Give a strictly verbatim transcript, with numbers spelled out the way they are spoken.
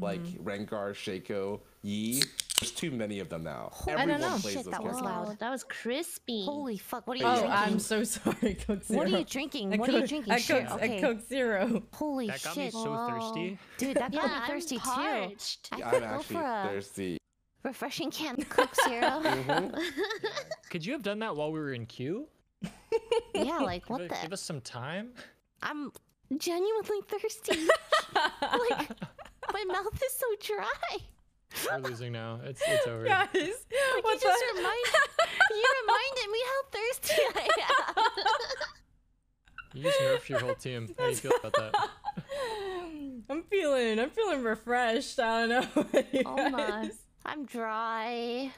like mm-hmm. Rengar, Shaco, Yi. There's too many of them now. Everyone I don't know. Plays Shit, those that was loud. Wow. That was crispy. Holy fuck! What are you oh, drinking? Oh, I'm so sorry, Coke Zero. What are you drinking? What Coke, are you drinking? At Coke, okay. at Coke Zero. Holy shit! That got shit. me so thirsty. Dude, that got yeah, me thirsty I'm parched. too. I could I'm go for a thirsty. refreshing can of Coke Zero. mm-hmm. Could you have done that while we were in queue? Yeah, like what give the? Give us some time. I'm genuinely thirsty. Like my mouth is so dry. We're losing now. It's it's over. Guys, like, you just that? remind you reminded me how thirsty I am. You just nerfed your whole team. How do you feel about that? I'm feeling I'm feeling refreshed. I don't know. Guys. Oh my. I'm dry.